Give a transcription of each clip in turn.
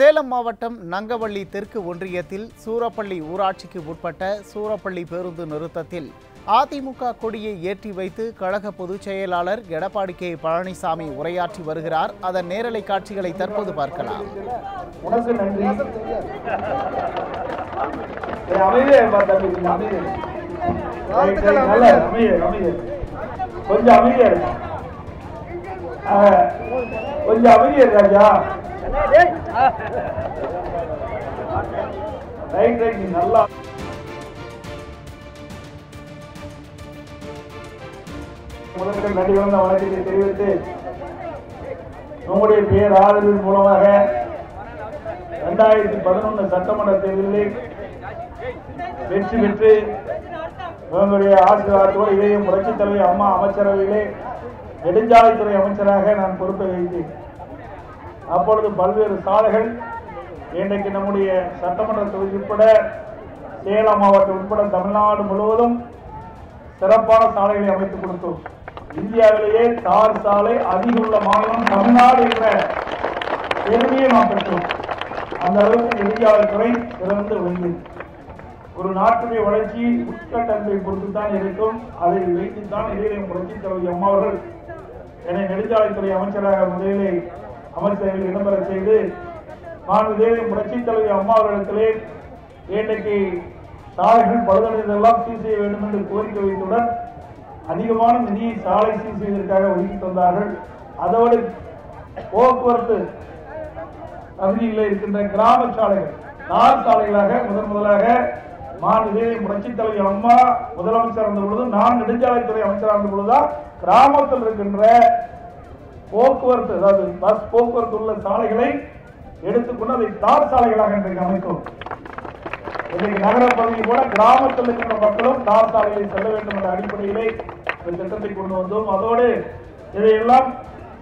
சேலம் மாவட்டம் நங்கவள்ளி தெற்கு ஒன்றியத்தில் சூரப்பள்ளி ஊராட்சிக்கு உட்பட்ட சூரப்பள்ளி பேருந்து நிறுத்தத்தில் அதிமுக கொடியை ஏற்றி வைத்து கழக பொதுச் செயலாளர் எடப்பாடி கே பழனிசாமி உரையாற்றி வருகிறார். அதன் நேரலை காட்சிகளை தற்போது பார்க்கலாம். ரைட் நல்லா முதற்கன் நன்றி வந்த வழக்கத்தை தெரிவித்து நம்முடைய பேர் ஆதரவின் மூலமாக 2011 சட்டமன்ற தேர்தலில் வெற்றி பெற்று நம்முடைய ஆசீர்வாதத்தோடு இளைய புரட்சித் தலைவி அம்மா அமைச்சரவையிலே நெடுஞ்சாலைத்துறை அமைச்சராக நான் பொறுப்பை வகித்தேன். அப்பொழுது பல்வேறு சாலைகள் இன்றைக்கு நம்முடைய சட்டமன்ற தொகுதி உட்பட சேலம் மாவட்டம் உட்பட தமிழ்நாடு முழுவதும் சிறப்பான சாலைகளை அமைத்துக் கொடுத்தோம். இந்தியாவிலேயே தார் சாலை அதிகம் உள்ள மாநிலம் தமிழ்நாடு என்ற பெருமையை நாம் பெற்றோம். அந்த அளவுக்கு நெடுஞ்சாலைத்துறை சிறந்து விளங்கியது. ஒரு நாட்டுடைய வளர்ச்சி உட்கட்டமைப்பை பொறுத்துத்தான் இருக்கும். அதை வைத்துத்தான் இளைய புரட்சித் தலைவர் அம்மா அவர்கள் என்னை நெடுஞ்சாலைத்துறை அமைச்சராக முதலிலே அமைச்சர்கள் இடம்பெற செய்து நான் இதே புரட்சித் தலைவர் அம்மா அவர்களிடத்திலே இன்றைக்கு சாலைகள் பழுதடைந்ததெல்லாம் சீர் செய்ய வேண்டும் என்று கோரிக்கை வைத்துடன் அதிகமான நிதியை சாலை சீர் செய்வதற்காக ஒதுக்கி தந்தார்கள். அதோடு போக்குவரத்து பகுதிகளில் இருக்கின்ற கிராம சாலைகள் தார் சாலைகளாக முதலாக மாநில புரட்சித் தலைவர் அம்மா முதலமைச்சர் இருந்த பொழுது நான் நெடுஞ்சாலைத்துறை அமைச்சராக இருந்த பொழுதுதான் கிராமத்தில் இருக்கின்ற போக்குவரத்து அதாவது பஸ் போக்குவரத்து உள்ள சாலைகளை எடுத்துக்கொண்டு அதை தார் சாலைகளாக இன்றைக்கு அமைக்கும். இன்றைக்கு நகரப்பகுதி கூட கிராமத்தில் இருக்கின்ற மக்களும் தார் சாலைகளை செல்ல வேண்டும் என்ற அடிப்படையிலே இந்த திட்டத்தை கொண்டு வந்தோம். அதோடு இதையெல்லாம்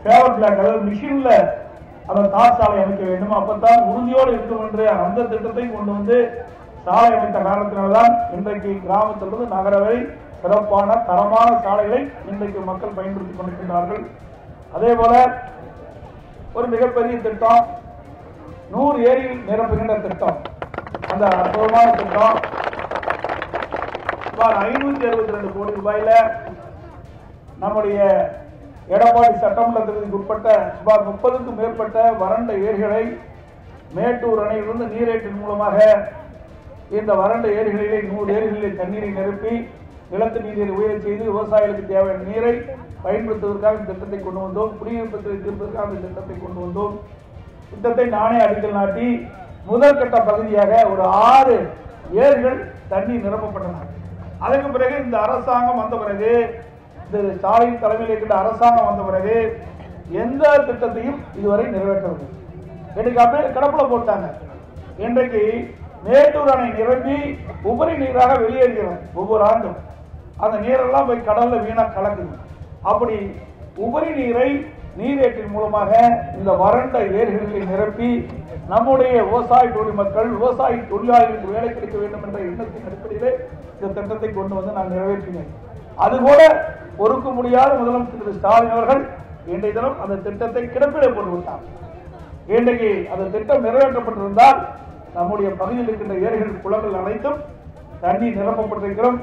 பேவர் பிளாக் அதாவது மிஷின்ல அந்த தார் சாலை அமைக்க வேண்டும், அப்பத்தான் உறுதியோடு இருக்கும் என்று அந்த திட்டத்தை கொண்டு வந்து சாலை அமைத்த காரணத்தினால்தான் இன்றைக்கு கிராமத்திலிருந்து நகர வரை சிறப்பான தரமான சாலைகளை இன்றைக்கு மக்கள் பயன்படுத்திக் கொண்டிருக்கிறார்கள். அதே போல ஒரு மிகப்பெரிய திட்டம் 100 ஏரியில் நிரப்புகின்ற திட்டம், அந்த அற்புதமான திட்டம் 562 கோடி ரூபாயில நம்முடைய எடப்பாடி சட்டமன்ற தொகுதிக்கு உட்பட்ட சுமார் 30க்கும் மேற்பட்ட வறண்ட ஏரிகளை மேட்டூர் அணையிலிருந்து நீரேற்றின் மூலமாக இந்த வறண்ட ஏரிகளிலே 100 ஏரிகளிலே தண்ணீரை நிரப்பி நிலத்து நீரை உயர செய்து விவசாயிகளுக்கு தேவையான நீரை பயன்படுத்துவதற்காக இந்த திட்டத்தை கொண்டு வந்தோம். குடியிருப்பு திருப்பதற்காக இந்த திட்டத்தை கொண்டு வந்தோம். திட்டத்தை நானே அடிக்கல் நாட்டி முதற்கட்ட பகுதியாக ஒரு 6 ஏரிகள் தண்ணி நிரப்பப்பட்டன. அதற்கு பிறகு இந்த அரசாங்கம் வந்த பிறகு இந்த ஸ்டாலின் தலைமையில் இருக்கின்ற அரசாங்கம் வந்த பிறகு எந்த திட்டத்தையும் இதுவரை நிறைவேற்றவில்லை. எனக்கு அப்படியே கடப்புல போட்டாங்க. இன்றைக்கு மேட்டூர் அணை நிரம்பி உபரி நீராக வெளியேறுகிறது ஒவ்வொரு ஆண்டும். அந்த நீரெல்லாம் போய் கடல்ல வீணா கலக்குது. அப்படி உபரி நீரை நீரேற்றின் மூலமாக இந்த வறண்ட ஏரிகளை நிரப்பி நம்முடைய விவசாய குடிமக்கள் விவசாய தொழிலாளர்களுக்கு வேலை கிடைக்க வேண்டும் என்ற எண்ணத்தின் அடிப்படையிலே இந்த திட்டத்தை கொண்டு வந்து நான் நிறைவேற்றினேன். அதுபோல ஒருக்க முடியாத முதலமைச்சர் திரு ஸ்டாலின் அவர்கள் இன்றைய தினம் அந்த திட்டத்தை கிடப்பிலே போட்டுவிட்டார். இன்றைக்கு அந்த திட்டம் நிறைவேற்றப்பட்டிருந்தால் நம்முடைய பகுதியில் இருக்கின்ற ஏரிகள் குளங்கள் அனைத்தும் தண்ணீர் நிரப்பப்பட்டிருக்கிறோம்.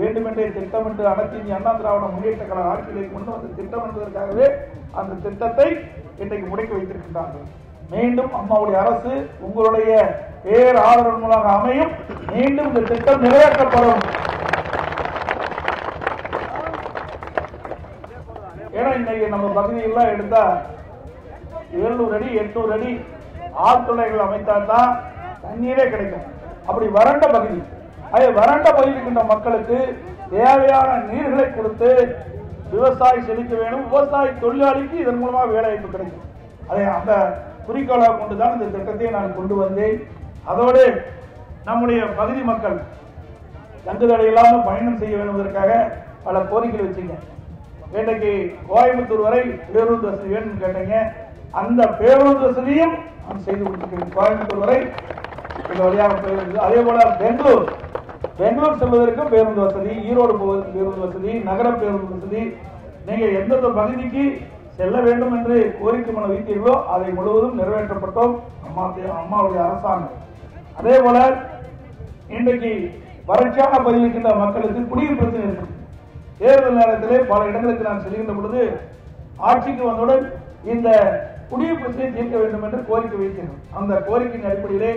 வேண்டுமென்றே திட்டம் என்று அனைத்து அண்ணா திராவிட முன்னேற்ற கழக ஆட்சிகளை கொண்டு அந்த திட்டம் என்பதற்காகவே அந்த திட்டத்தை இன்றைக்கு முடக்கி வைத்திருக்கின்றார்கள். மீண்டும் அம்மாவுடைய அரசு உங்களுடைய பேர் ஆதரவு மூலமாக அமையும். மீண்டும் இந்த திட்டம் நிறைவேற்றப்படும். ஏன்னா இன்னைக்கு நம்ம பகுதியெல்லாம் எடுத்தா 700 அடி 800 அடி ஆழ்துளைகள் அமைத்தால்தான் தண்ணீரே கிடைக்கும். அப்படி வறண்ட பகுதி வறண்ட பகுதியில் இருக்கின்ற மக்களுக்கு தேவையான நீர்களை கொடுத்து விவசாயி செழிக்க வேண்டும். விவசாய தொழிலாளிக்கு இதன் மூலமாக வேலைவாய்ப்பு கிடைக்கும். அதை அந்த குறிக்கோளாக கொண்டுதான் இந்த திட்டத்தை நான் கொண்டு வந்தேன். அதோடு நம்முடைய பகுதி மக்கள் தங்குதடை இல்லாமல் பயணம் செய்ய வேண்டுவதற்காக பல கோரிக்கைகள் வச்சுங்க. இன்றைக்கு கோயம்புத்தூர் வரை பேருந்து வசதி வேணும்னு கேட்டீங்க. அந்த பேருந்து வசதியும் நான் செய்து கொடுத்துருக்கேன். கோயம்புத்தூர் வரை வழியாக போயிருந்தது. அதே போல பெங்களூர் செல்வதற்கு பேருந்து வசதி, ஈரோடு பேருந்து வசதி, நகர பேருந்து வசதி, நீங்கள் எந்தெந்த பகுதிக்கு செல்ல வேண்டும் என்று கோரிக்கை மனு வைத்தீர்களோ அதை முழுவதும் நிறைவேற்றப்பட்டோம். அம்மாவுடைய அரசாங்கம். அதே போல இன்றைக்கு வறட்சியான பகுதியில் இருக்கின்ற மக்களுக்கு குடிநீர் பிரச்சனை இருக்கு. தேர்தல் நேரத்திலே பல இடங்களுக்கு நான் செல்கின்ற பொழுது ஆட்சிக்கு வந்தவுடன் இந்த குடிநீர் பிரச்சனையை தீர்க்க வேண்டும் என்று கோரிக்கை வைத்தேன். அந்த கோரிக்கையின் அடிப்படையிலே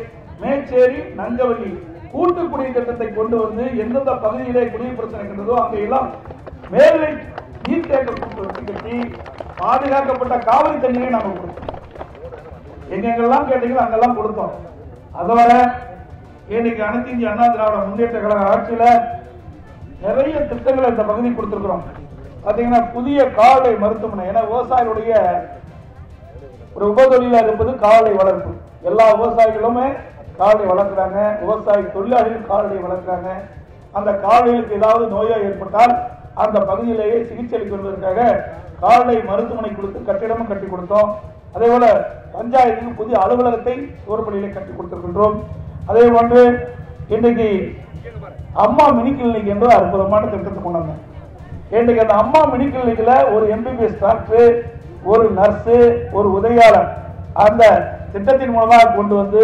மேச்சேரி நங்கவல்லி கூட்டு குடிநீர் திட்டத்தை கொண்டு வந்து எந்தெந்த பகுதியிலே குடிநீர் பிரச்சனை இருக்கின்றதோ அங்கெல்லாம் மேல்நிலை நீர்த்தேக்க கூட்டு கட்டி பாதுகாக்கப்பட்ட காவிரி தண்ணீரை நாங்கள் கொடுத்தோம். எங்கெங்கெல்லாம் கேட்டீங்களோ அங்கெல்லாம் கொடுத்தோம். அதோட இன்னைக்கு அனைத்து இந்திய அண்ணா திராவிட முன்னேற்ற கழக ஆட்சியில நிறைய திட்டங்களை இந்த பகுதி கொடுத்திருக்கிறோம். பாத்தீங்கன்னா புதிய கால்நடை மருத்துவமனை, ஏன்னா விவசாயிகளுடைய ஒரு உபதொழிலா இருப்பது கால்நடை வளர்ப்பு. எல்லா விவசாயிகளுமே கால்நடை வளர்க்கிறாங்க, விவசாய தொழிலாளிகள் கால்நடை வளர்க்கிறாங்க. அந்த கால்நடைகளுக்கு ஏதாவது நோயோ ஏற்பட்டால் அந்த பகுதியிலேயே சிகிச்சை அளிப்பதற்காக கால்நடை மருத்துவமனை கொடுத்து கட்டிடமும் கட்டி கொடுத்தோம். அதே போல பஞ்சாயத்துக்கு புதிய அலுவலகத்தை சோர்பள்ளியிலே கட்டி கொடுத்திருக்கின்றோம். அதே போன்று இன்றைக்கு அம்மா மினி கிளினிக் என்ற அற்புதமான திட்டத்தை கொண்டாங்க. இன்றைக்கு அந்த அம்மா மினி கிளினிக்ல ஒரு எம்பிபிஎஸ் டாக்டர், ஒரு நர்ஸு, ஒரு உதவியாளர் அந்த திட்டத்தின் மூலமாக கொண்டு வந்து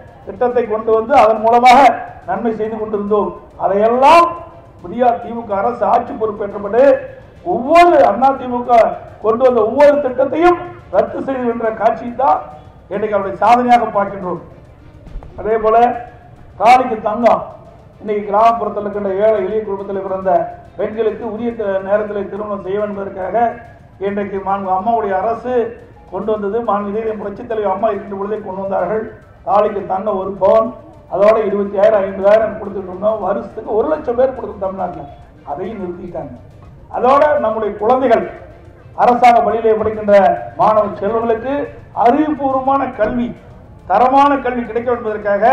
திட்டத்தை கொண்டு வந்து அதன் மூலமாக நன்மை செய்து கொண்டிருந்தோம். அதையெல்லாம் புதிய திமுக அரசு ஆட்சி பொறுப்பேற்றப்பட்டு ஒவ்வொரு அதிமுக கொண்டு வந்த ஒவ்வொரு திட்டத்தையும் ரத்து செய்துகின்ற காட்சி தான் இன்றைக்கு அவருடைய சாதனையாக பார்க்கின்றோம். அதே போல காலிக்கு தங்கம், இன்னைக்கு கிராமப்புறத்தில் இருக்கின்ற ஏழை எளிய குடும்பத்தில் பிறந்த பெண்களுக்கு உரிய நேரத்தில் திருமணம் செய்ய என்பதற்காக இன்றைக்கு மாண்பு அம்மாவுடைய அரசு கொண்டு வந்தது. மாண்பு புரட்சித் தலைவர் அம்மா இருக்கின்ற பொழுதே கொண்டு வந்தார்கள். காலிக்கு தங்கம் ஒரு பவுன், அதோட 25,000 கொடுத்துட்டு இருந்தோம். வருஷத்துக்கு 1,00,000 பேர் கொடுத்து தமிழ்நாட்டில், அதையும் நிறுத்திட்டாங்க. அதோட நம்முடைய குழந்தைகள் அரசாங்க பள்ளியிலே படிக்கின்ற மாணவ செல்வர்களுக்கு அறிவுபூர்வமான கல்வி, தரமான கல்வி கிடைக்கும் என்பதற்காக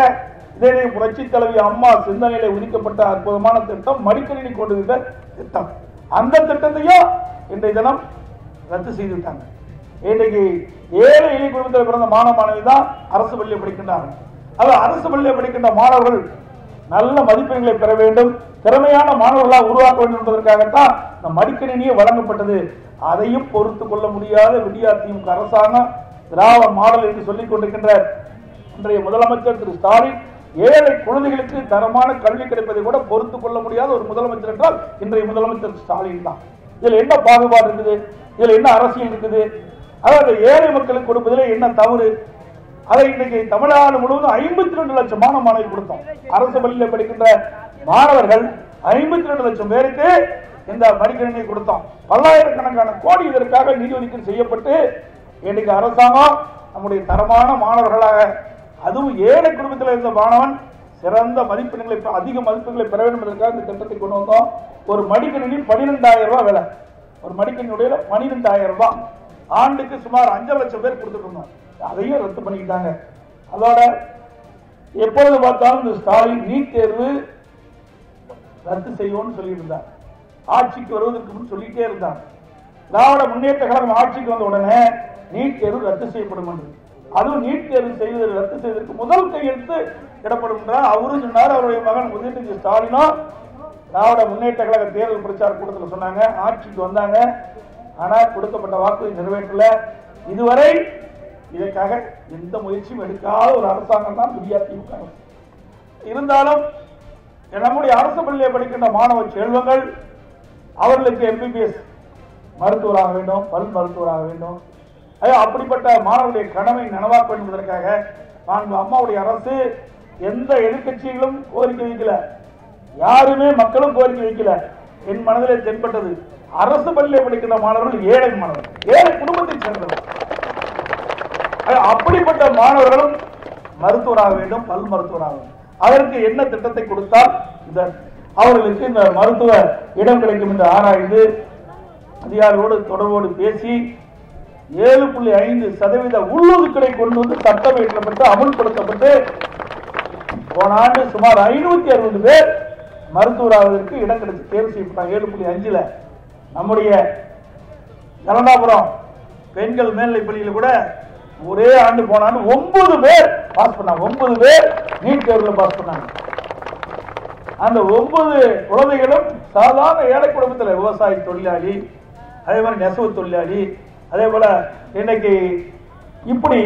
இதே புரட்சி தலைவி அம்மா சிந்தனையிலே ஒதுக்கப்பட்ட அற்புதமான திட்டம் மடிக்கணினி கொண்டிருந்த திட்டம், அந்த திட்டத்தையும் இன்றைய தினம் ரத்து செய்துவிட்டாங்க. இன்றைக்கு ஏழை எளிய குடும்பத்தில் பிறந்த மாணவ மாணவி தான் அரசு பள்ளியை படிக்கின்றார்கள். அதாவது அரசு பள்ளியை படிக்கின்ற மாணவர்கள் நல்ல மதிப்பெண்களை பெற வேண்டும், திறமையான மாணவர்களாக உருவாக்க வேண்டும் என்பதற்காகத்தான் இந்த மடிக்கணினியே வழங்கப்பட்டது. அதையும் பொறுத்து கொள்ள முடியாத விடியா திமுக அரசாங்கம், திராவிட மாடல் என்று சொல்லிக் கொண்டிருக்கின்ற இன்றைய முதலமைச்சர் திரு ஸ்டாலின் ஏழை குழந்தைகளுக்கு தரமான கல்வி கிடைப்பதை கூட பொறுத்து கொள்ள முடியாத ஒரு முதலமைச்சர் என்றால் இன்றைய முதலமைச்சர் ஸ்டாலின் தான். இதில் என்ன பாகுபாடு இருக்குது? இதில் என்ன அரசியல் இருக்குது? அதாவது ஏழை மக்களுக்கு கொடுப்பதில் என்ன தவறு? அதை இன்றைக்கு தமிழ்நாடு முழுவதும் 52 லட்சம் மாணவர்கள் கொடுத்தோம். அரசு பள்ளியில் படிக்கின்ற மாணவர்கள் 52 லட்சம் பேருக்கு இந்த மடிக்கணினியை கொடுத்தோம். பல்லாயிரக்கணக்கான கோடி இதற்காக நிதி ஒதுக்கீடு செய்யப்பட்டு இன்றைக்கு அரசாங்கம் நம்முடைய தரமான மாணவர்களாக, அதுவும் ஏழை குடும்பத்தில் இருந்த மாணவன் சிறந்த மதிப்பெண்களை, அதிக மதிப்பெண்களை பெற வேண்டும் என்பதற்காக இந்த திட்டத்தை கொண்டு வந்தோம். ஒரு மடிக்கணினி 12,000 ரூபாய் விலை, ஒரு மடிக்கணினுடைய 12,000 ரூபாய் ஆண்டுக்கு சுமார் 5 லட்சம் பேர் கொடுத்துட்டு இருந்தோம். அதையும் ரத்து பண்ணிக்கிட்டாங்க. அதோட எப்பொழுது பார்த்தாலும் இந்த ஸ்டாலின் நீட் தேர்வு ரத்து செய்வோம்னு சொல்லிட்டு இருந்தார். ஆட்சிக்கு வருவதற்கு முன் சொல்லிட்டே இருந்தார். திராவிட முன்னேற்ற கழகம் ஆட்சிக்கு வந்த உடனே நீட் தேர்வு ரத்து செய்யப்படும் என்று, அதுவும் நீட் தேர்வு செய்வது ரத்து செய்வதற்கு முதல் கையெழுத்து இடப்படும் என்றார். அவரும் சொன்னார், அவருடைய மகன் உதயநிதி ஸ்டாலினோ திராவிட முன்னேற்ற கழக தேர்தல் பிரச்சார கூட்டத்தில் சொன்னாங்க. ஆட்சிக்கு வந்தாங்க, ஆனால் கொடுக்கப்பட்ட வாக்குறுதி நிறைவேற்றல. இதுவரை இதற்காக எந்த முயற்சியும் எடுக்காத ஒரு அரசாங்கம் தான் திமுக. இருந்தாலும் நம்முடைய அரசு பள்ளியை படிக்கின்ற மாணவ செல்வங்கள் அவர்களுக்கு எம்பிபிஎஸ் மருத்துவராக வேண்டும், பல் மருத்துவராக வேண்டும். அப்படிப்பட்ட மாணவருடைய கடமை நனவாக்க வேண்டும் என்பதற்காக நான் அம்மாவுடைய அரசு எந்த எதிர்கட்சிகளும் கோரிக்கை வைக்கல, யாருமே மக்களும் கோரிக்கை வைக்கல. என் மனதிலே தென்பட்டது, அரசு பள்ளியை படிக்கின்ற மாணவர்கள் ஏழை மாணவர்கள், ஏழை குடும்பத்தை சேர்ந்தவர்கள், அப்படிப்பட்ட மாணவர்களும் மருத்துவராக வேண்டும், பல் மருத்துவராக வேண்டும். அதற்கு என்ன திட்டத்தை கொடுத்தால் இந்த அவர்களுக்கு இந்த மருத்துவ இடம் கிடைக்கும் என்று ஆராய்ந்து அதிகாரியோடு தொடர்போடு பேசி 7.5% உள்ளொதுக்கீடை கொண்டு வந்து சட்டம் இயற்றப்பட்டு அமுல்படுத்தப்பட்டு போன ஆண்டு சுமார் 560 பேர் மருத்துவராவதற்கு இடம் கிடைச்சு தேர்வு செய்யப்பட்டாங்க 7.5ல. நம்முடைய ஜலந்தாபுரம் பெண்கள் மேல்நிலைப் பள்ளியில கூட ஒரே ஆண்டு போன ஆண்டு 9 பேர் பாஸ் பண்ணாங்க. 9 பேர் நீட் தேர்வுல பாஸ் பண்ணாங்க. அந்த 9 குழந்தைகளும் சாதாரண ஏழை குடும்பத்தில் விவசாய தொழிலாளி, அதே மாதிரி நெசவு தொழிலாளி, அதே போல இன்னைக்கு இப்படி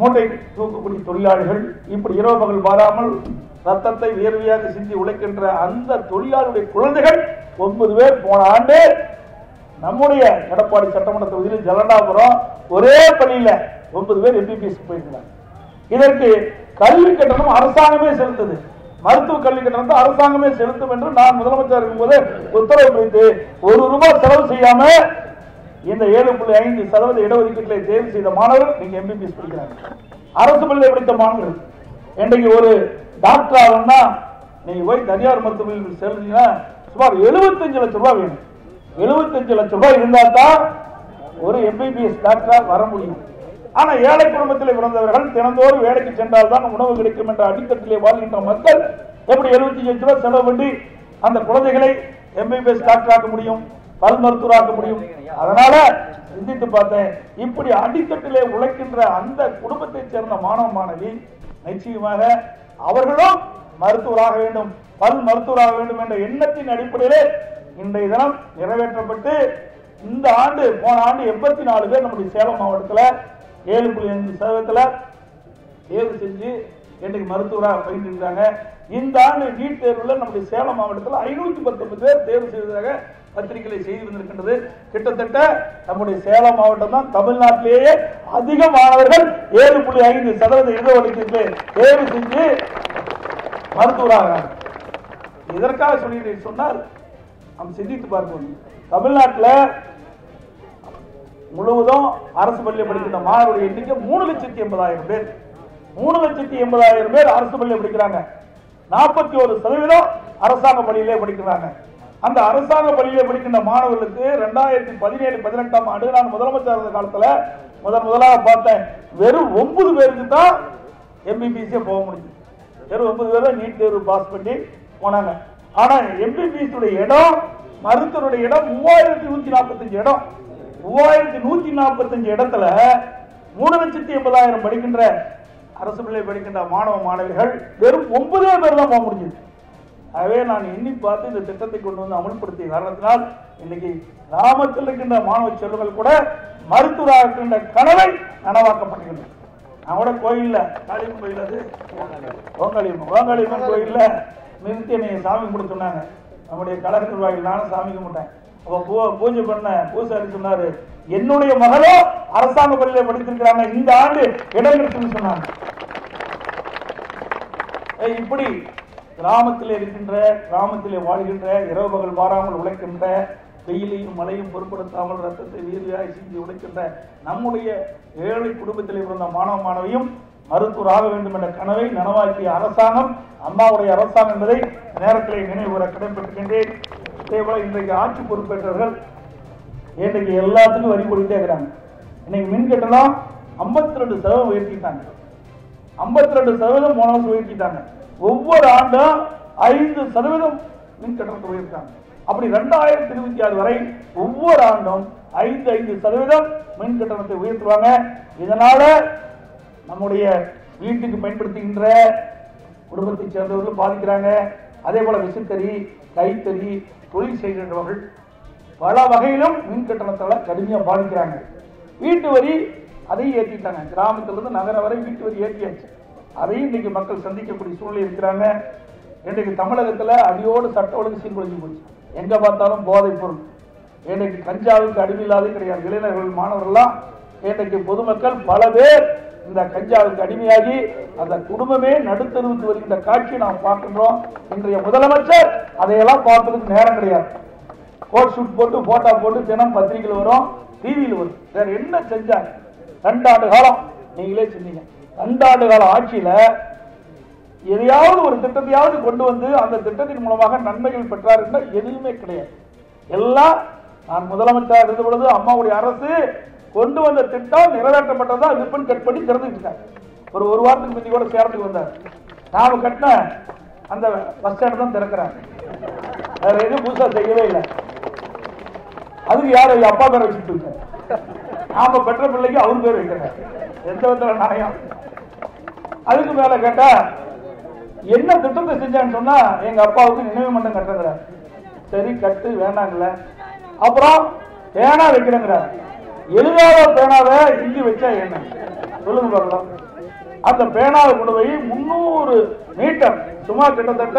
மூட்டை தூக்கக்கூடிய தொழிலாளிகள், இப்படி இரவு பகல் பாராமல் ரத்தத்தை வேர்வையாக சிந்தி உழைக்கின்ற அந்த தொழிலாளருடைய குழந்தைகள் 9 பேர் போன ஆண்டு நம்முடைய எடப்பாடி சட்டமன்ற தொகுதியில் ஜலண்டாபுரம் ஒரே பள்ளியில 9 பேர் எம்பிபிஎஸ் போயிருக்கிறாங்க. இதற்கு கல்வி கட்டணம் அரசாங்கமே செலுத்தது, மருத்துவ கல்வி கட்டணத்தை அரசாங்கமே செலுத்தும் என்று நான் முதலமைச்சர் இருக்கும்போது உத்தரவு வைத்து ₹1 செலவு செய்யாம இந்த 7.5% இடஒதுக்கீட்டில் தேர்வு செய்த மாணவர்கள் நீங்க எம்பிபிஎஸ் படிக்கிறாங்க. அரசு பள்ளியில் படித்த மாணவர்கள் இன்றைக்கு ஒரு டாக்டர் ஆகணும்னா நீங்க போய் தனியார் மருத்துவமனையில் செலுத்தினா சுமார் ₹75 லட்சம் வேணும். ₹75 லட்சம் இருந்தால் தான் ஒரு எம்பிபிஎஸ் டாக்டர் வர முடியும். ஆனா ஏழை குடும்பத்தில் பிறந்தவர்கள் தினந்தோறும் வேலைக்கு சென்றால் தான் உணவு கிடைக்கும் என்ற அடித்தட்டிலே வாழ்கின்ற மக்கள் எப்படி ₹75 லட்சம் செலவு பண்ணி அந்த குழந்தைகளை எம்பிபிஎஸ் டாக்டர் ஆக்க முடியும், பல் மருத்துவராக்க முடியும்? அதனால சிந்தித்து பார்த்தேன், இப்படி அடித்தட்டிலே உழைக்கின்ற அந்த குடும்பத்தை சேர்ந்த மாணவ மாணவி நிச்சயமாக அவர்களும் மருத்துவராக வேண்டும், பல் மருத்துவராக வேண்டும் என்ற எண்ணத்தின் அடிப்படையிலே இன்றைய தினம் நிறைவேற்றப்பட்டு இந்த ஆண்டு போன ஆண்டு 84 பேர் நம்முடைய சேலம் மாவட்டத்தில் 7.5% தேர்வு செஞ்சு இன்றைக்கு மருத்துவராக பயின்றாங்க. இந்த ஆண்டு நீட் தேர்வில் நம்முடைய சேலம் மாவட்டத்தில் 519 பேர் தேர்வு செய்ததாக பத்திரிகைகளை செய்தி வந்திருக்கின்றது. கிட்டத்தட்ட நம்முடைய சேலம் மாவட்டம் தான் தமிழ்நாட்டிலேயே அதிக மாணவர்கள் 7.5% இடஒதுக்கீட்டு தேர்வு செஞ்சு மருத்துவராக. இதற்காக சொல்லி சொன்னால் நம்ம சிந்தித்து பார்ப்போம். தமிழ்நாட்டில் முழுவதும் அரசு பள்ளியில் படிக்கின்ற மாணவர்கள் எண்ணிக்கை 3,80,000 பேர். 3,80,000 பேர் அரசு பள்ளியில் படிக்கிறாங்க. 41% அரசாங்க பள்ளியிலே படிக்கிறாங்க. அந்த அரசாங்க பள்ளியிலே படிக்கின்ற மாணவர்களுக்கு 2017-18 ஆண்டு நான் முதலமைச்சர் இருந்த காலத்தில் முதலாக பார்த்தேன், வெறும் 9 பேருக்கு தான் எம்பிபிஎஸ்ஸே போக முடியும். வெறும் 9 பேரும் நீட் தேர்வு பாஸ் பண்ணி போனாங்க. ஆனால் எம்பிபிஎஸ் உடைய இடம், மருத்துவருடைய இடம் 3145 இடம். 3145 இடத்துல 3,80,000 படிக்கின்ற அரசு பள்ளியை படிக்கின்ற மாணவ மாணவிகள் வெறும் 9 பேர் தான் போக முடிஞ்சது. ஆகவே நான் எண்ணி பார்த்து இந்த திட்டத்தை கொண்டு வந்து அமல்படுத்திய காரணத்தினால் இன்னைக்கு கிராமத்தில் இருக்கின்ற மாணவ செல்வங்கள் கூட மருத்துவராக இருக்கின்ற கனவை நனவாக்கப்படுகின்றன. நான் கூட கோயிலில் காளியம்மன் கோயில், அது ஓங்காளியம்மன் கோயிலில் நிறுத்தி என்னை சாமி கும்பிட சொன்னாங்க. நம்முடைய கலர் நிர்வாகிகள் நானும் சாமி கும்பிட்டேன். பூஜை பண்ண பூசாரி சொன்னாரு, என்னுடைய மகளோ அரசாங்க பள்ளியில படித்திருக்கிறாங்க, இந்த ஆண்டு இடம் எடுத்துன்னு சொன்னாங்க. இப்படி கிராமத்தில் இருக்கின்ற, கிராமத்தில் வாழ்கின்ற, இரவு பகல் பாராமல் உழைக்கின்ற, வெயிலையும் மழையும் பொருட்படுத்தாமல் ரத்தத்தை வீரியாய் சிந்தி உழைக்கின்ற நம்முடைய ஏழை குடும்பத்தில் பிறந்த மாணவ மாணவியும் மருத்துவராக வேண்டும் என்ற கனவை நனவாக்கிய அரசாங்கம் அம்மாவுடைய அரசாங்கம் என்பதை நேரத்திலே நினைவுற கடைபெற்றுகின்றேன். அதேபோல இன்றைக்கு ஆட்சி பொறுப்பேற்றவர்கள் இன்றைக்கு எல்லாத்துக்கும் வரி கொடுத்தே இருக்கிறாங்க. இன்னைக்கு மின் கட்டணம் 52% உயர்த்திட்டாங்க. 52% போன வருஷம் உயர்த்திட்டாங்க. ஒவ்வொரு ஆண்டும் 5% மின் கட்டணத்தை உயர்த்தாங்க. அப்படி 2026 வரை ஒவ்வொரு ஆண்டும் 5% மின் கட்டணத்தை உயர்த்துவாங்க. இதனால நம்முடைய வீட்டுக்கு பயன்படுத்துகின்ற குடும்பத்தை சேர்ந்தவர்கள் பாதிக்கிறாங்க. அதே போல விசைத்தறி, கைத்தறி தொழில் செய்கின்றவர்கள் பல வகையிலும் மின் கட்டணத்தால் கடுமையாக பாதிக்கிறாங்க. வீட்டு வரி அதையும் ஏற்றிட்டாங்க. கிராமத்திலிருந்து நகரம் வரை வீட்டு வரி ஏற்றியாச்சு. அதையும் இன்றைக்கு மக்கள் சந்திக்கக்கூடிய சூழ்நிலை இருக்கிறாங்க. இன்றைக்கு தமிழகத்தில் அடியோடு சட்ட ஒழுங்கு சீர்குலைஞ்சு போச்சு. எங்கே பார்த்தாலும் போதைப் பொருள். இன்றைக்கு கஞ்சாவுக்கு அடிமையில்லாதே கிடையாது. இளைஞர்கள் மாணவர்கள்லாம் இன்றைக்கு பொதுமக்கள் பல பேர் இந்த கஞ்சாவுக்கு அடிமையாகி அந்த குடும்பமே நடுத்தருவுக்கு வருகின்ற காட்சியை நாம் பார்க்கின்றோம். இன்றைய முதலமைச்சர் அதையெல்லாம் பார்ப்பதுக்கு நேரம் கிடையாது. கோட் ஷூட் போட்டு போட்டா போட்டு தினம் பத்திரிகையில் வரும், டிவியில் வரும். வேற என்ன செஞ்சாங்க? 2 ஆண்டு காலம் நீங்களே செஞ்சீங்க. 2 ஆண்டு கால ஆட்சியில எதையாவது ஒரு திட்டத்தையாவது கொண்டு வந்து அந்த திட்டத்தின் மூலமாக நன்மைகள் பெற்றார் என்ற எதுவுமே கிடையாது. எல்லாம் நான் முதலமைச்சர் இருந்த பொழுது அம்மாவுடைய அரசு கொண்டு வந்த திட்டம் நிறைவேற்றப்பட்டதா விற்பனை கட்படி திறந்துட்டு இருக்காங்க. ஒரு வாரத்துக்கு முந்தைய கூட சேர்ந்து வந்தார். நாம் கட்டின அந்த பஸ் ஸ்டாண்ட் தான் திறக்கிறாங்க. வேற எதுவும் புதுசா செய்யவே இல்லை. அதுக்கு யார் ஐயா அப்பா பேரை வச்சுட்டு இருக்காரு. நாம பெற்ற பிள்ளைக்கு அவர் பேர் வைக்கிறார். எந்த விதத்துல நியாயம்? அதுக்கு மேல கேட்டா என்ன திட்டத்தை செஞ்சான்னு சொன்னா எங்க அப்பாவுக்கு நினைவு மண்டம் கட்டுறாரு. சரி கட்டு வேணாங்கல. அப்புறம் பேனா வைக்கிறேங்கிறார். எழுதாத பேனாவை இங்கி வச்சா என்ன சொல்லுங்க பாக்கலாம். அந்த பேனாவை கொண்டு போய் 300 மீட்டர் சுமார் கிட்டத்தட்ட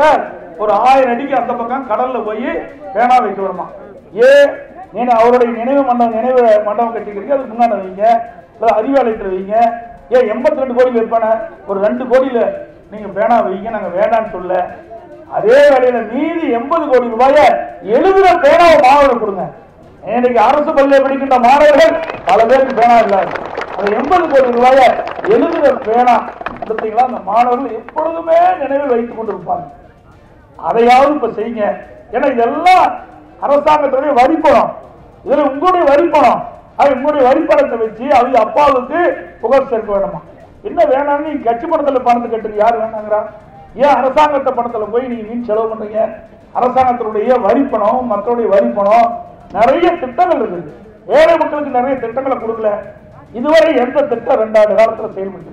ஒரு 1000 அடிக்கு அந்த பக்கம் கடல்ல போய் பேனா வைக்க வருமா. ஏன் அவருடைய நினைவு மண்டபம் கட்டிக்கிறீங்க. அதுக்கு முன்னாடி வைங்க, அறிவாலயத்தில் வைங்க. ஏன் 82 கோடி வைப்பானே, ஒரு 2 கோடியில நீங்க பேனா வைங்க, நாங்க வேண்டான்னு சொல்ல. அதே வேலையில மீதி 80 கோடி ரூபாயை எழுதுற பேனாவை மாணவர்கள் கொடுங்க. இன்னைக்கு அரசு பள்ளியை படிக்கின்ற மாணவர்கள் பல பேருக்கு பேனா இல்லாது அது 80 கோடி ரூபாயை எழுதுகிற பேனா கொடுத்தீங்களா அந்த மாணவர்கள் எப்பொழுதுமே நினைவில் வைத்துக் கொண்டிருப்பாங்க. அதையாவது இப்ப செய்யுங்க. ஏன்னா இதெல்லாம் அரசாங்கத்தினுடைய வரிப்பணம். இதுல உங்களுடைய வரிப்பணம். அது உங்களுடைய வரிப்பணத்தை வச்சு அவங்க அப்பாவுக்கு புகழ் சேர்க்க வேணுமா? என்ன வேணாம்னு நீங்க கட்சி பணத்துல பணத்தை கட்டுறது யாரு வேணாங்கிறா? ஏன் அரசாங்கத்தை பணத்துல போய் நீங்க மீன் செலவு பண்றீங்க? அரசாங்கத்தினுடைய வரிப்பணம், மக்களுடைய வரிப்பணம், நிறைய திட்டங்கள் இருக்குது. ஏழை மக்களுக்கு நிறைய திட்டங்களை கொடுக்கல. இதுவரை எந்த திட்டம் 2 ஆண்டு காலத்துல செயல்பட்டு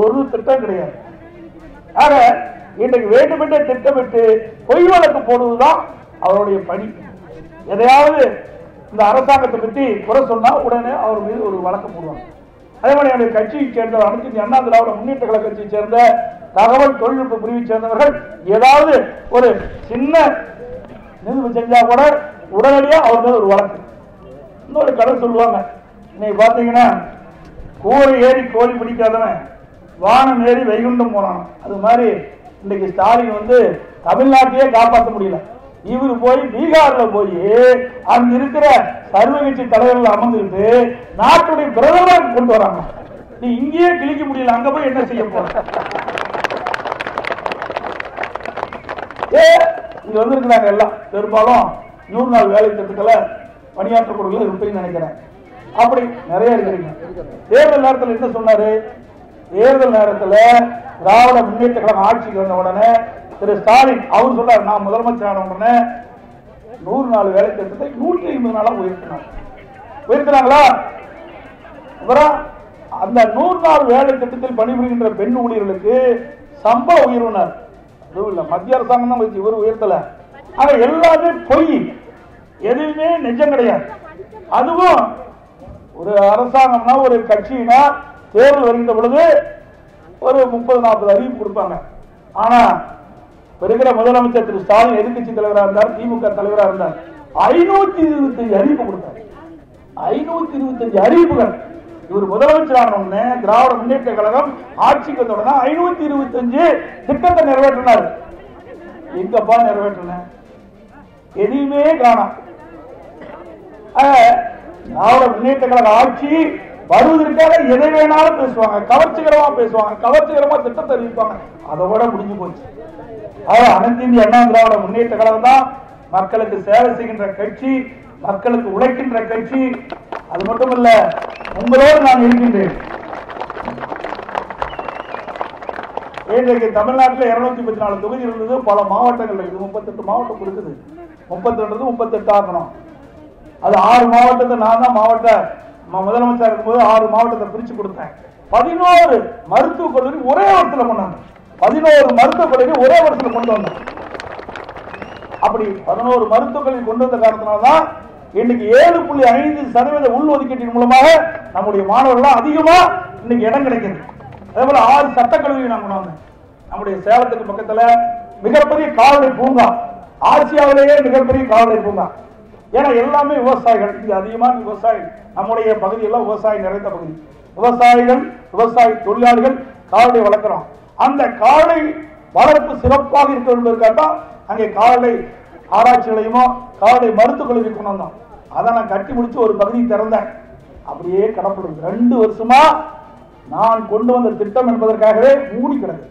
ஒரு திட்டம் கிடையாது. ஆக இன்றைக்கு வேண்டுமென்றே திட்டமிட்டு பொய் வழக்கு போடுவதுதான் அவருடைய பணி. எதையாவது இந்த அரசாங்கத்தை பற்றி குறை சொன்னா உடனே அவர் மீது ஒரு வழக்கு போடுவாங்க. அதே மாதிரி என்னுடைய கட்சியை சேர்ந்தவர் அனைத்து அண்ணா திராவிட முன்னேற்ற கழக கட்சியை சேர்ந்த தகவல் தொழில்நுட்ப பிரிவை சேர்ந்தவர்கள் ஏதாவது ஒரு சின்ன நிதி செஞ்சா கூட உடனடியாக அவர் மீது ஒரு வழக்கு. இன்னொரு கதை சொல்லுவாங்க. இன்னைக்கு பார்த்தீங்கன்னா கூரை ஏறி கோழி பிடிக்காதவன் வானம் ஏறி வைகுண்டம் போனான். அது மாதிரி இன்னைக்கு ஸ்டாலின் வந்து தமிழ்நாட்டையே காப்பாற்ற முடியல. இவர் போய் பீகார்ல போய் அங்க இருக்கிற சர்வ கட்சி தலைவர்கள் அமர்ந்துட்டு நாட்டுடைய பிரதமர் கொண்டு வராங்க. நீ இங்கேயே கிழிக்க முடியல, அங்க போய் என்ன செய்ய போற? இங்க வந்து இருக்கிறாங்க எல்லாம் பெரும்பாலும் 100 நாள் வேலை திட்டத்துல பணியாற்றக்கூடிய இருப்பேன்னு நினைக்கிறேன். அப்படி நிறைய இருக்கிறீங்க. தேர்தல் நேரத்தில் என்ன சொன்னாரு? தேர்தல் நேரத்தில் திராவிட முன்னேற்ற கழகம் ஆட்சிக்கு வந்த உடனே திரு ஸ்டாலின் அவர் சொல்றாரு, நான் முதலமைச்சரான உடனே 100 நாள் வேலை திட்டத்தை 150 நாளா உயர்த்தினாங்களா? அப்புறம் அந்த 100 நாள் வேலை திட்டத்தில் பணிபுரிகின்ற பெண் ஊழியர்களுக்கு சம்பள உயர்வுனர் இல்லை, மத்திய அரசாங்கம் தான் இவர் உயர்த்தல. ஆனா எல்லாமே பொய், எதுவுமே நிஜம் கிடையாது. அதுவும் ஒரு அரசாங்கம்னா ஒரு கட்சினா தேர்தல் வருகின்ற பொழுது ஒரு 30-40 அறிவிப்பு கொடுப்பாங்க. ஆனா பெருகிற முதலமைச்சர் திரு ஸ்டாலின் எதிர்கட்சி தலைவராக இருந்தார், திமுக தலைவராக இருந்தார், 525 அறிவிப்பு கொடுத்தார். 525 அறிவிப்புகள். இவர் முதலமைச்சரான திராவிட முன்னேற்ற கழகம் ஆட்சிக்கு தொடர்ந்து 525 திட்டத்தை நிறைவேற்றினார். எங்கப்பா நிறைவேற்றின? எதுவுமே காணாம். திராவிட முன்னேற்ற கழக ஆட்சி வருவதற்காக எதை வேணாலும் பேசுவாங்க, கவர்ச்சிகரமா திட்டத்தை அறிவிப்பாங்க. அதோட முடிஞ்சு போச்சு. அனைத்து இந்திய அண்ணா திராவிட முன்னேற்ற கழகம் தான் மக்களுக்கு சேவை செய்கின்ற கட்சி, மக்களுக்கு உழைக்கின்ற கட்சி. அது மட்டும் இல்ல, உங்களோடு நான் இருக்கின்றேன். தமிழ்நாட்டில் 234 தொகுதி இருந்தது, பல மாவட்டங்கள் இருக்குது. 38 மாவட்டம் இருக்குது. 32 38 ஆகணும். அது 6 மாவட்டத்தை நான் தான் மாவட்ட முதலமைச்சர் இருக்கும்போது 6 மாவட்டத்தை பிரிச்சு கொடுத்தேன். 11 மருத்துவக் கல்லூரி ஒரே வருஷத்துல கொண்டாங்க. 11 மருத்துவக் கல்லூரி ஒரே வருஷத்துல கொண்டு வந்தாங்க. அப்படி 11 மருத்துவக் கல்லூரி கொண்டு வந்த காரணத்தினால்தான் இன்னைக்கு 7.5% உள்ஒதுக்கீட்டின் மூலமாக நம்முடைய மாணவர்கள் அதிகமா இன்னைக்கு இடம் கிடைக்கிறது. அதே போல 6 சட்டக்கல்லூரி நான் கொண்டு வந்தேன். நம்முடைய சேலத்துக்கு பக்கத்துல மிகப்பெரிய கால்நடை பூங்கா, ஆசியாவிலேயே மிகப்பெரிய கால்நடை பூங்கா. ஏன்னா எல்லாமே விவசாயிகள். இங்கே அதிகமான விவசாயிகள். நம்முடைய பகுதியெல்லாம் விவசாயம் நிறைந்த பகுதி. விவசாயிகள், விவசாய தொழிலாளிகள் கால்நடை வளர்க்கிறோம். அந்த கால்நடை வளர்ப்பு சிறப்பாக இருக்க என்பதற்காக தான் அங்கே கால்நடை ஆராய்ச்சிகளையுமோ கால்நடை மருத்துவக் கல்லூரி கொண்டு வந்தோம். அதை நான் கட்டி முடிச்சு ஒரு பகுதியை திறந்தேன். அப்படியே கடப்படுது. 2 வருஷமா நான் கொண்டு வந்த திட்டம் என்பதற்காகவே மூடி கிடக்கு.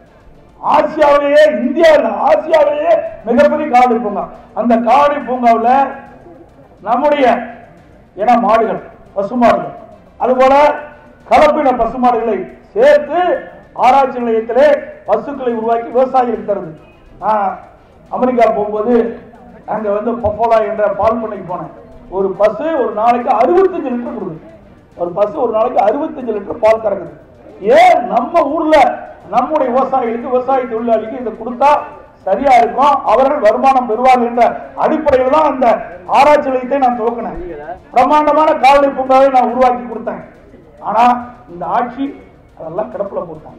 ஆசியாவிலேயே, இந்தியாவில் ஆசியாவிலேயே மிகப்பெரிய கால்நடை பூங்கா. அந்த கால்நடை பூங்காவில் நம்முடைய இன மாடுகள், பசுமாடுகள், அதுபோல கலப்பின பசுமாடுகளை சேர்த்து ஆராய்ச்சி நிலையத்திலே பசுக்களை உருவாக்கி விவசாயிகளுக்கு தருது. நான் அமெரிக்கா போகும்போது அங்கே வந்து பஃபோலா என்ற பால் பண்ணைக்கு போனேன். ஒரு பசு ஒரு நாளைக்கு 65 லிட்டர் கொடுது. ஒரு பசு ஒரு நாளைக்கு 65 லிட்டர் பால் கறக்குது. ஏன் நம்ம ஊரில் நம்முடைய விவசாயிகளுக்கு, விவசாய தொழிலாளிக்கு இதை கொடுத்தா சரியா இருக்கும், அவர்கள் வருமானம் பெறுவார்கள் என்ற அடிப்படையில் தான் அந்த ஆராய்ச்சி நிலையத்தை நான் துவக்கினேன். பிரமாண்டமான கால்நடை பூங்காவை நான் உருவாக்கி கொடுத்தேன். ஆனா இந்த ஆட்சி அதெல்லாம் கிடப்புல போட்டாங்க.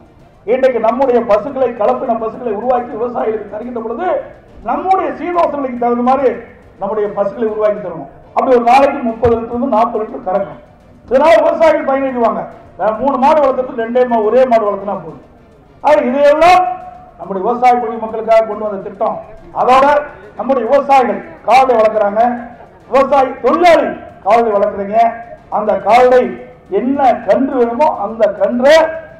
இன்றைக்கு நம்முடைய பசுக்களை, கலப்பின பசுக்களை உருவாக்கி விவசாயிகளுக்கு தருகின்ற பொழுது நம்முடைய சீதோஷ நிலைக்கு தகுந்த மாதிரி நம்முடைய பசுக்களை உருவாக்கி தரணும். அப்படி ஒரு நாளைக்கு 30 லிட்டர் 40 லிட்டர் கறக்கும். இதனால விவசாயிகள் பயனடைவாங்க. 3 மாடு வளர்த்துட்டு 2 மாடு ஒரே மாடு வளர்த்துனா போதும். இதையெல்லாம் நம்முடைய விவசாய குழு மக்களுக்காக கொண்டு வந்த திட்டம். அதோட நம்முடைய விவசாயிகள் கால்நடை வளர்க்குறாங்க, விவசாயி தொழிலாளி கால்நடை வளர்க்குறீங்க. அந்த கால்நடை என்ன கன்று வேணுமோ அந்த கன்றை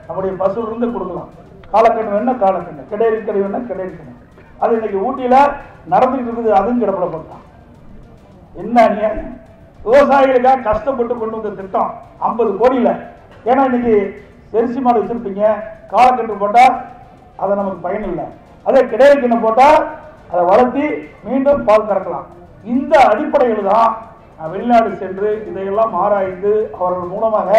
நம்முடைய பசுலிருந்து கொடுக்கலாம். காலக்கன்று வேணா காலக்கன்று, கிடையிற கறி வேணா கிடையிற கறி. அது இன்னைக்கு ஊட்டியில நடந்துகிட்டு இருக்குது. அதுவும் கிடப்பில போட்டான். என்ன நியாயம்? விவசாயிகளுக்காக கஷ்டப்பட்டு கொண்டு வந்த திட்டம் 50 கோடியில. ஏன்னா இன்னைக்கு செரிசி மாடு வச்சிருப்பீங்க, காலக்கன்று போட்டா அதை நமக்கு பயன் இல்லை. அதே கிடையிற கிண்ண போட்டா அதை வளர்த்தி மீண்டும் பால் கறக்கலாம். இந்த அடிப்படையில் தான் வெளிநாடு சென்று இதையெல்லாம் ஆராய்ந்து அவர்கள் மூலமாக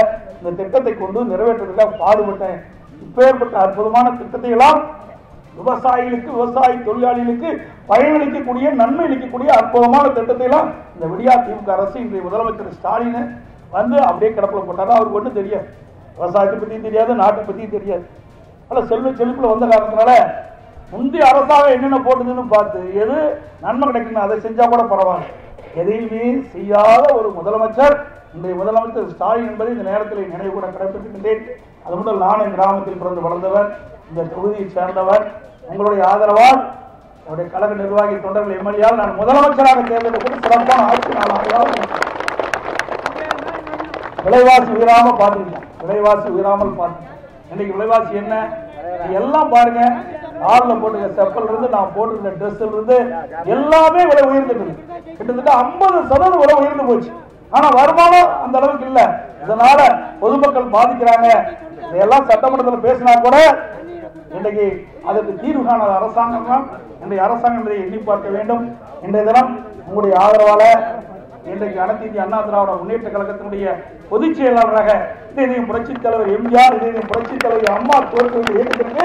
இந்த திட்டத்தை கொண்டு நிறைவேற்றுவதற்காக பாடுபட்டேன். இப்பேற்பட்ட அற்புதமான திட்டத்தை எல்லாம் விவசாயிகளுக்கு, விவசாய தொழிலாளிகளுக்கு பயனளிக்கக்கூடிய, நன்மை அளிக்கக்கூடிய அற்புதமான திட்டத்தை எல்லாம் இந்த விடியா திமுக அரசு, இன்றைய முதலமைச்சர் ஸ்டாலின் வந்து அப்படியே கிடப்பில் போட்டாரா. அவருக்கு ஒன்றும் தெரியாது, விவசாயத்தை பற்றியும் தெரியாது, நாட்டை பற்றியும் தெரியாது. ஆனால் செழிப்பில் வந்த காரணத்தினால முந்தைய அரசாங்கம் என்னென்ன போட்டுதுன்னு பார்த்து எது நன்மை கிடைக்கணும் அதை செஞ்சால் கூட பரவாயில்ல. எதையுமே செய்யாத ஒரு முதலமைச்சர் இன்றைய முதலமைச்சர் ஸ்டாலின் என்பதை இந்த நேரத்தில் நினைவு கூட கடைபிடிக்கின்றேன். அது முதல் நான் என் கிராமத்தில் பிறந்து வளர்ந்தவர், இந்த தொகுதியை சேர்ந்தவர். உங்களுடைய ஆதரவால் என்னுடைய கழக நிர்வாகி தொண்டர்கள் எம்எல்ஏவால் நான் முதலமைச்சராக தேர்ந்தெடுப்பது சிறப்பான ஆட்சி நாளாக விலைவாசி உயராமல் பார்த்துக்கிட்டேன். விலைவாசி உயராமல் பார்த்து இன்னைக்கு விலைவாசி என்ன எல்லாம் பாருங்க. ஆள்ல போட்டுக்க செப்பல் இருந்து நான் போட்டுருந்த ட்ரெஸ்ல இருந்து எல்லாமே விலை உயர்ந்துட்டு கிட்டத்தட்ட 50% விலை உயர்ந்து போச்சு. ஆனா வருமானம் அந்த அளவுக்கு இல்லை. இதனால பொதுமக்கள் பாதிக்கிறாங்க. இதெல்லாம் சட்டமன்றத்தில் பேசினா கூட இன்றைக்கு அதுக்கு தீர்வு காணாத அரசாங்கம் தான் இன்றைய அரசாங்கம். இதை எண்ணி பார்க்க வேண்டும். இன்றைய தினம் உங்களுடைய ஆதரவால இன்றைக்கு அனைத்து இந்திய அண்ணா திராவிட முன்னேற்ற கழகத்தினுடைய பொதுச் செயலாளராக இதயம் புரட்சித் தலைவர் எம்ஜிஆர், இதயம் புரட்சித் தலைவர் அம்மா தோற்கவில்லை இயக்கத்திற்கு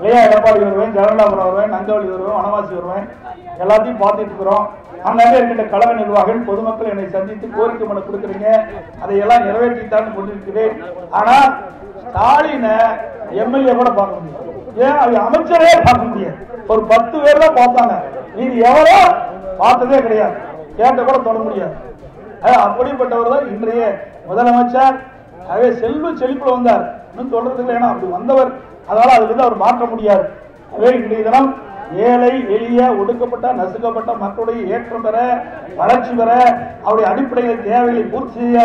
இல்லையா, எடப்பாடி வருவேன், ஜெயலலிதாபுரம் வருவேன், நங்கவழி வருவேன், வனவாசி வருவேன், எல்லாத்தையும் பார்த்துட்டு இருக்கிறோம். அங்கே இருக்கின்ற கழக நிர்வாகிகள், பொதுமக்கள் என்னை சந்தித்து கோரிக்கை மனு கொடுக்குறீங்க. அதையெல்லாம் நிறைவேற்றித்தான் கொண்டிருக்கிறேன். ஆனால் ஸ்டாலினை எம்எல்ஏ கூட பார்க்க முடியாது, ஏன் அவங்க அமைச்சரே பார்க்க முடியாது. ஒரு 10 பேர் தான் பார்த்தாங்க, இது எவரோ பார்த்ததே கிடையாது, கேட்ட கூட தொட முடியாது. அப்படிப்பட்டவர் தான் இன்றைய முதலமைச்சர். ஆகவே செல்வ செழிப்பில் வந்தார் இன்னும் சொல்றதுக்கு ஏன்னா அப்படி வந்தவர். அதனால அதுக்கு வந்து அவர் மாற்ற முடியாது. ஆகவே இன்றைய தினம் ஏழை எளிய ஒடுக்கப்பட்ட நசுக்கப்பட்ட மக்களுடைய ஏற்றம் பெற, வளர்ச்சி பெற, அவருடைய அடிப்படையை தேவைகளை பூர்த்தி செய்ய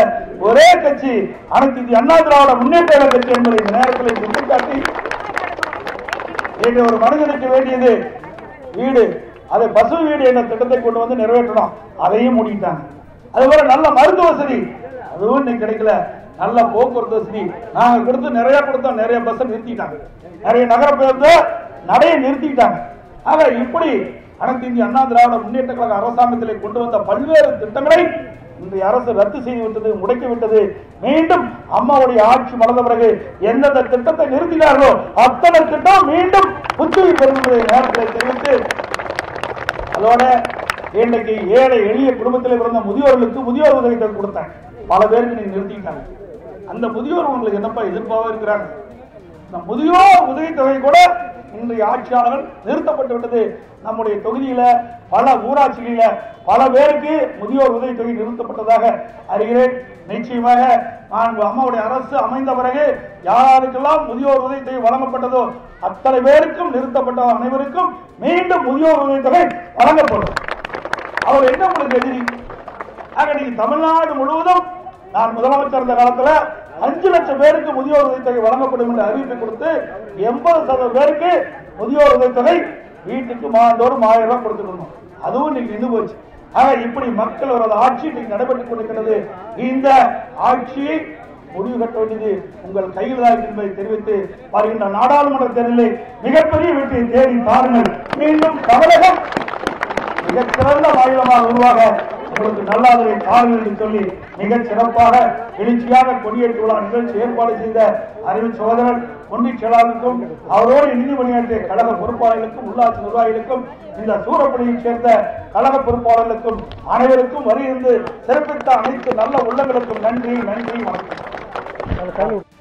ஒரே கட்சி அனைத்து இந்திய அண்ணா திராவிட முன்னேற்ற கட்சி என்பதை இந்த நேரத்தில் சுட்டிக்காட்டி, ஒரு மனிதனுக்கு வேண்டியது வீடு, அதை பசு வீடு என்ற திட்டத்தை கொண்டு வந்து நிறைவேற்றணும். அதையும் முடித்தாங்க. அதுபோல நல்ல மருத்துவ வசதி அதுவும் இன்னைக்கு கிடைக்கல, நல்ல போக்குவரத்து வசதி நாங்க கொடுத்து நிறைய கொடுத்தோம். நிறைய பஸ் நிறுத்திட்டாங்க, நிறைய நகர பேருந்து நடைய நிறுத்திட்டாங்க. ஆக இப்படி அனைத்து இந்திய அண்ணா திராவிட முன்னேற்ற கழக அரசாங்கத்திலே கொண்டு வந்த பல்வேறு திட்டங்களை இன்றைய அரசு ரத்து செய்து விட்டது, முடக்கிவிட்டது. மீண்டும் அம்மாவுடைய ஆட்சி மலர்ந்த பிறகு எந்தெந்த திட்டத்தை நிறுத்தினார்களோ அத்தனை திட்டம் மீண்டும் புத்துவி பெறுவதை நேரத்தில் தெரிவித்து, அதோட இன்றைக்கு ஏழை எளிய குடும்பத்தில் பிறந்த முதியோர்களுக்கு முதியோர் உதவிகள் கொடுத்தாங்க. பல பேருக்கு நீங்க நிறுத்திட்டாங்க. அந்த முதியோர் உங்களுக்கு என்னப்பா எதிர்பார்ப்பா இருக்கிறாங்க? இந்த முதியோர் உதவித்தொகை கூட இன்றைய ஆட்சியாளர்கள் நிறுத்தப்பட்டு விட்டது. நம்முடைய தொகுதியில பல ஊராட்சிகளில பல பேருக்கு முதியோர் உதவித்தொகை நிறுத்தப்பட்டதாக அறிகிறேன். நிச்சயமாக அம்மாவுடைய அரசு அமைந்த பிறகு யாருக்கெல்லாம் முதியோர் உதவித்தொகை வழங்கப்பட்டதோ அத்தனை பேருக்கும், நிறுத்தப்பட்ட அனைவருக்கும் மீண்டும் முதியோர் உதவித்தொகை வழங்கப்படும். அவர் என்ன உங்களுக்கு எதிரி? أنا தமிழ்நாடு முழுவதும் நான் முதலமைச்சர் இருந்த காலத்துல 5 லட்சம் பேருக்கு முதியோர் உதவித்தொகை வழங்கப்படும் என்ற அறிவிப்பு கொடுத்து 80% பேருக்கு முதியோர் உதவித்தொகை வீட்டுக்கு மாதந்தோறும் 1000 ரூபாய் கொடுத்துறோம். அதுவும் இன்னைக்கு நின்னு போச்சு. ஆனா இப்படி மக்கள் ஒரு ஆட்சி நடைபெற்று கொண்டிருக்கிறது. இந்த ஆட்சியை முடிவு கட்ட வேண்டியது உங்கள் கையில் தான் என்பதை தெரிவித்து வருகின்ற நாடாளுமன்ற தேர்தலில் மிகப்பெரிய வெற்றியை தேடி பாருங்கள். மீண்டும் தமிழகம் மிகச் சிறந்த மாநிலமாக உருவாக உங்களுக்கு நல்லாதவை பாருங்கள் என்று சொல்லி மிகச் சிறப்பாக எழுச்சியாக கொடியேற்று விழா நிகழ்ச்சி ஏற்பாடு செய்த அறிவு சோதரன் ஒன்றிய செயலாளருக்கும் அவரோடு இணைந்து பணியாற்றிய கழக பொறுப்பாளர்களுக்கும் உள்ளாட்சி நிர்வாகிகளுக்கும் இந்த சூரப்பணியைச் சேர்ந்த கழக பொறுப்பாளர்களுக்கும் அனைவருக்கும் வருகிறது சிறப்பித்த அனைத்து நல்ல உள்ளங்களுக்கும் நன்றி. வணக்கம்.